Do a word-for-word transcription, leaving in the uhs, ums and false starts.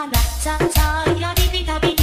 Anata ta ya di di ta bi.